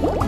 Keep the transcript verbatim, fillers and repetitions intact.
What?